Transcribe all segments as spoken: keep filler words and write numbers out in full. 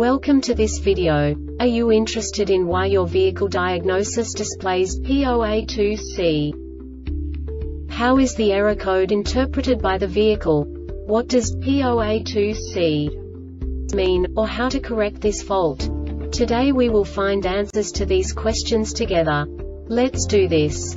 Welcome to this video. Are you interested in why your vehicle diagnosis displays P zero A two C? How is the error code interpreted by the vehicle? What does P zero A two C mean, or how to correct this fault? Today we will find answers to these questions together. Let's do this.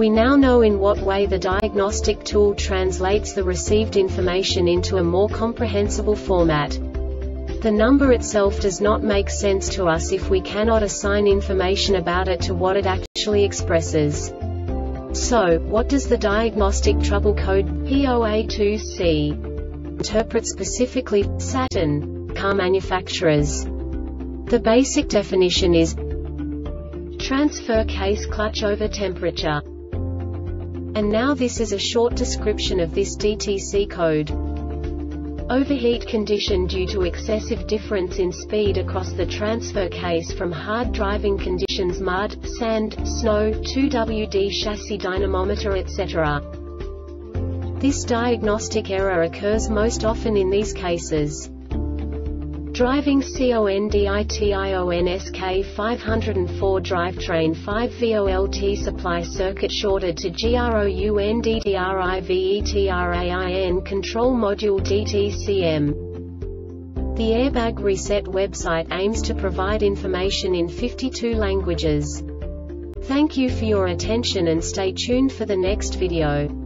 We now know in what way the diagnostic tool translates the received information into a more comprehensible format. The number itself does not make sense to us if we cannot assign information about it to what it actually expresses. So, what does the diagnostic trouble code P zero A two C interpret specifically for Saturn car manufacturers? The basic definition is transfer case clutch over temperature. And now this is a short description of this D T C code. Overheat condition due to excessive difference in speed across the transfer case from hard driving conditions, mud, sand, snow, two W D chassis dynamometer, et cetera. This diagnostic error occurs most often in these cases. Driving C O N D I T I O N S K five oh four drivetrain five volt supply circuit shorted to grounded drivetrain control module D T C M. The Airbag Reset website aims to provide information in fifty-two languages. Thank you for your attention and stay tuned for the next video.